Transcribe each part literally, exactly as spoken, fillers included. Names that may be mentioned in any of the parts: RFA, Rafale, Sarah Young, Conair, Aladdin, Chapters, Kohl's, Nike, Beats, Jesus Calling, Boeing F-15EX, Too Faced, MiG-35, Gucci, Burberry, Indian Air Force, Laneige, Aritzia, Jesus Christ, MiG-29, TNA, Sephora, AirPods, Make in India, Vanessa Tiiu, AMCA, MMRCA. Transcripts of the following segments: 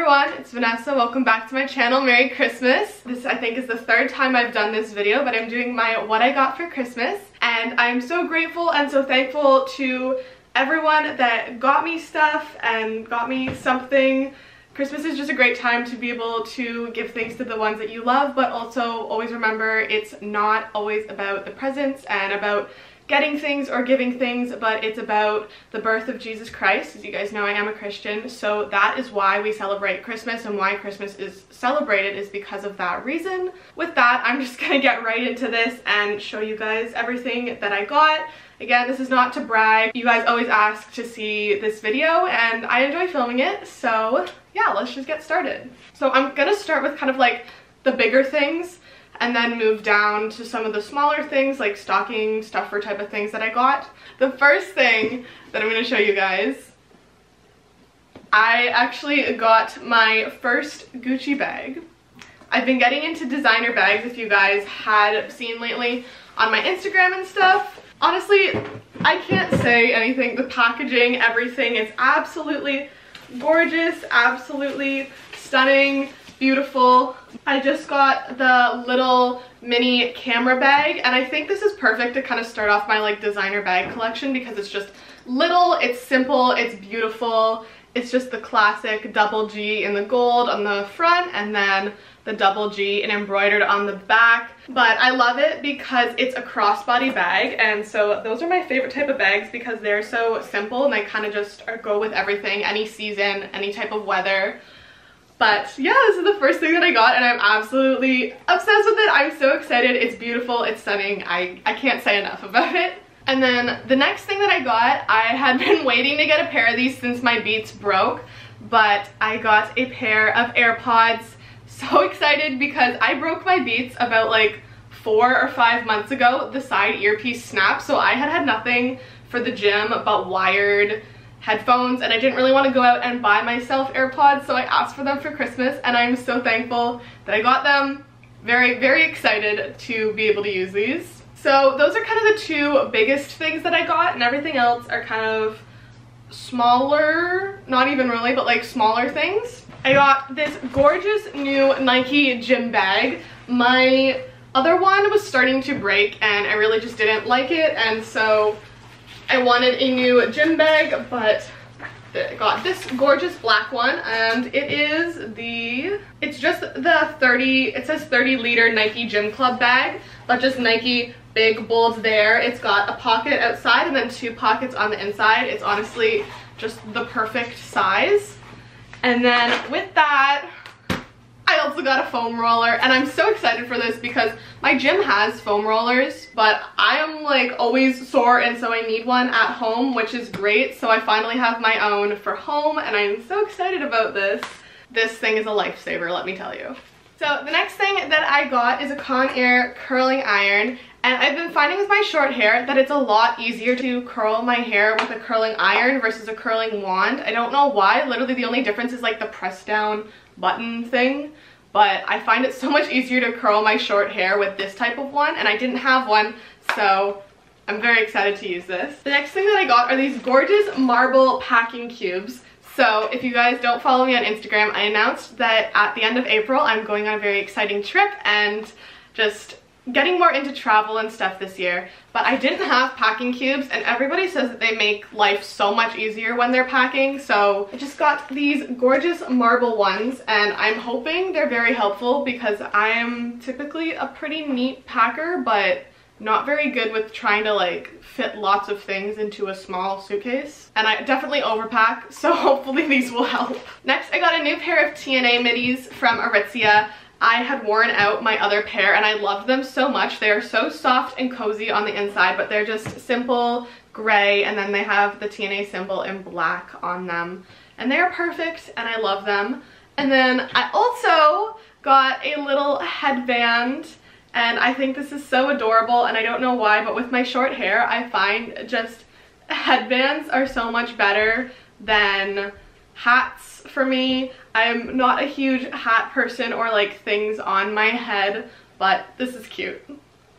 everyone, it's Vanessa. Welcome back to my channel. Merry Christmas. This, I think, is the third time I've done this video, but I'm doing my what I got for Christmas. And I'm so grateful and so thankful to everyone that got me stuff and got me something. Christmas is just a great time to be able to give things to the ones that you love, but also always remember it's not always about the presents and about getting things or giving things, but it's about the birth of Jesus Christ. As you guys know, I am a Christian, so that is why we celebrate Christmas, and why Christmas is celebrated is because of that reason. With that, I'm just gonna get right into this and show you guys everything that I got. Again, this is not to brag. You guys always ask to see this video, and I enjoy filming it, so yeah, let's just get started. So I'm gonna start with kind of like the bigger things, and then move down to some of the smaller things like stocking stuffer type of things that I got. The first thing that I'm going to show you guys, I actually got my first Gucci bag. I've been getting into designer bags, if you guys had seen lately on my Instagram and stuff. Honestly, I can't say anything. The packaging, everything is absolutely gorgeous, absolutely stunning. Beautiful. I just got the little mini camera bag, and I think this is perfect to kind of start off my like designer bag collection because it's just little, it's simple, it's beautiful. It's just the classic double G in the gold on the front and then the double G and embroidered on the back. But I love it because it's a crossbody bag, and so those are my favorite type of bags because they're so simple and they kind of just are, go with everything, any season, any type of weather. But yeah, this is the first thing that I got, and I'm absolutely obsessed with it. I'm so excited. It's beautiful. It's stunning. I, I can't say enough about it. And then the next thing that I got, I had been waiting to get a pair of these since my Beats broke, but I got a pair of AirPods. So excited because I broke my Beats about like four or five months ago. The side earpiece snapped, so I had had nothing for the gym but wired headphones, and I didn't really want to go out and buy myself AirPods, so I asked for them for Christmas, and I'm so thankful that I got them. Very, very excited to be able to use these. So those are kind of the two biggest things that I got, and everything else are kind of smaller, not even really, but like smaller things. I got this gorgeous new Nike gym bag. My other one was starting to break, and I really just didn't like it, and so I wanted a new gym bag, but I got this gorgeous black one, and it is the, it's just the thirty, it says thirty liter Nike Gym Club bag, but just Nike, big, bold there. It's got a pocket outside and then two pockets on the inside. It's honestly just the perfect size. And then with that, I also got a foam roller, and I'm so excited for this because my gym has foam rollers, but I am like always sore, and so I need one at home, which is great. So I finally have my own for home, and I'm so excited about this. This thing is a lifesaver, let me tell you. So the next thing that I got is a Conair curling iron, and I've been finding with my short hair that it's a lot easier to curl my hair with a curling iron versus a curling wand. I don't know why. Literally the only difference is like the press down button thing, but I find it so much easier to curl my short hair with this type of one, and I didn't have one, so I'm very excited to use this. The next thing that I got are these gorgeous marble packing cubes. So if you guys don't follow me on Instagram, I announced that at the end of April I'm going on a very exciting trip and just getting more into travel and stuff this year, but I didn't have packing cubes, and everybody says that they make life so much easier when they're packing, so I just got these gorgeous marble ones, and I'm hoping they're very helpful because I am typically a pretty neat packer, but not very good with trying to like fit lots of things into a small suitcase, and I definitely overpack, so hopefully these will help. Next, I got a new pair of T N A midis from Aritzia. I had worn out my other pair, and I loved them so much. They are so soft and cozy on the inside, but they're just simple gray, and then they have the T N A symbol in black on them, and they're perfect, and I love them. And then I also got a little headband, and I think this is so adorable, and I don't know why, but with my short hair, I find just headbands are so much better than hats for me. I'm not a huge hat person or like things on my head, but this is cute.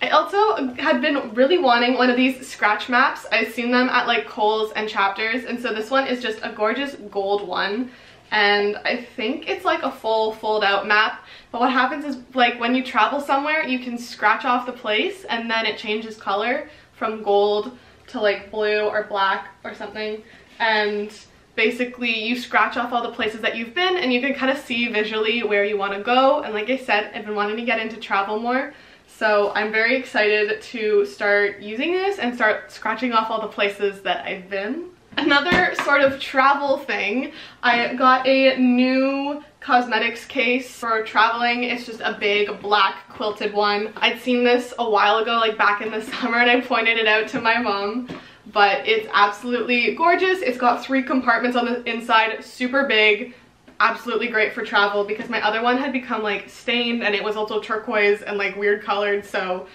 I also had been really wanting one of these scratch maps. I've seen them at like Kohl's and Chapters, and so this one is just a gorgeous gold one, and I think it's like a full fold out map. But what happens is, like, when you travel somewhere, you can scratch off the place and then it changes color from gold to like blue or black or something. And basically you scratch off all the places that you've been and you can kind of see visually where you want to go. And like I said, I've been wanting to get into travel more, so I'm very excited to start using this and start scratching off all the places that I've been. Another sort of travel thing, I got a new cosmetics case for traveling. It's just a big black quilted one. I'd seen this a while ago, like back in the summer, and I pointed it out to my mom. But it's absolutely gorgeous. It's got three compartments on the inside, super big, absolutely great for travel, because my other one had become like stained and it was also turquoise and like weird colored. So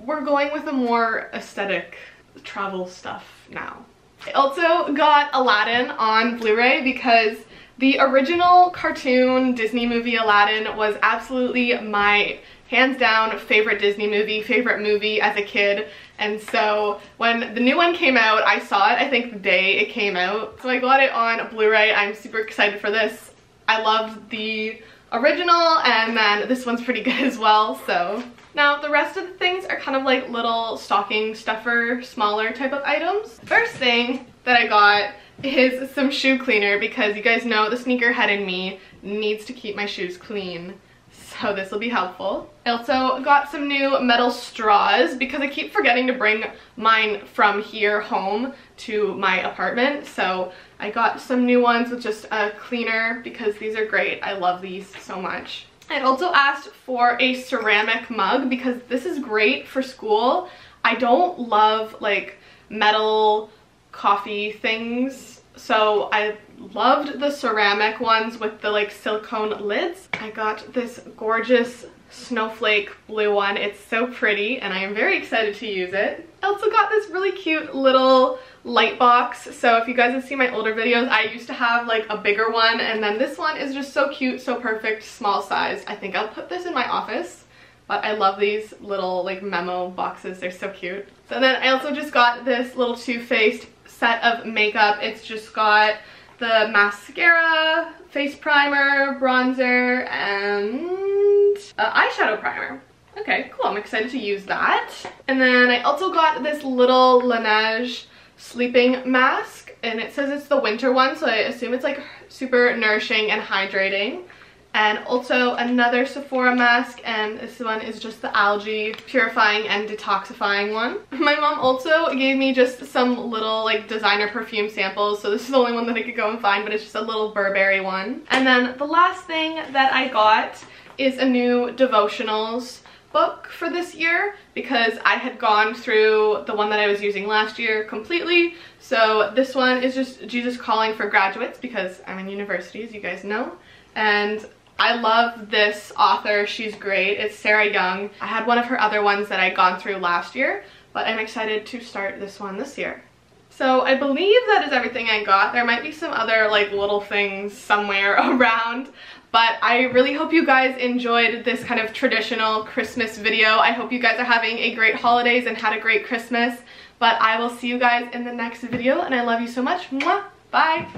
we're going with a more aesthetic travel stuff now. I also got Aladdin on Blu-ray because the original cartoon Disney movie Aladdin was absolutely my hands down favorite Disney movie, favorite movie as a kid. And so when the new one came out, I saw it, I think the day it came out. So I got it on Blu-ray. I'm super excited for this. I loved the original, and then this one's pretty good as well, so. Now the rest of the things are kind of like little stocking stuffer, smaller type of items. First thing that I got is some shoe cleaner, because you guys know the sneakerhead in me needs to keep my shoes clean. So this will be helpful. I also got some new metal straws because I keep forgetting to bring mine from here home to my apartment. So I got some new ones with just a cleaner because these are great. I love these so much. I also asked for a ceramic mug because this is great for school. I don't love like metal coffee things, so I loved the ceramic ones with the like silicone lids. I got this gorgeous snowflake blue one. It's so pretty and I am very excited to use it. I also got this really cute little light box. So if you guys have seen my older videos, I used to have like a bigger one, and then this one is just so cute, so perfect, small size. I think I'll put this in my office, but I love these little like memo boxes. They're so cute. So then I also just got this little Too Faced set of makeup. It's just got the mascara, face primer, bronzer, and eyeshadow primer. Okay, cool. I'm excited to use that. And then I also got this little Laneige sleeping mask, and it says it's the winter one, so I assume it's like super nourishing and hydrating. And also another Sephora mask, and this one is just the algae purifying and detoxifying one. My mom also gave me just some little like designer perfume samples, so this is the only one that I could go and find, but it's just a little Burberry one. And then the last thing that I got is a new devotionals book for this year, because I had gone through the one that I was using last year completely. So this one is just Jesus Calling for graduates, because I'm in university, as you guys know. And I love this author, she's great. It's Sarah Young. I had one of her other ones that I'd gone through last year, but I'm excited to start this one this year. So I believe that is everything I got. There might be some other like little things somewhere around, but I really hope you guys enjoyed this kind of traditional Christmas video. I hope you guys are having a great holidays and had a great Christmas, but I will see you guys in the next video, and I love you so much. Mwah! Bye!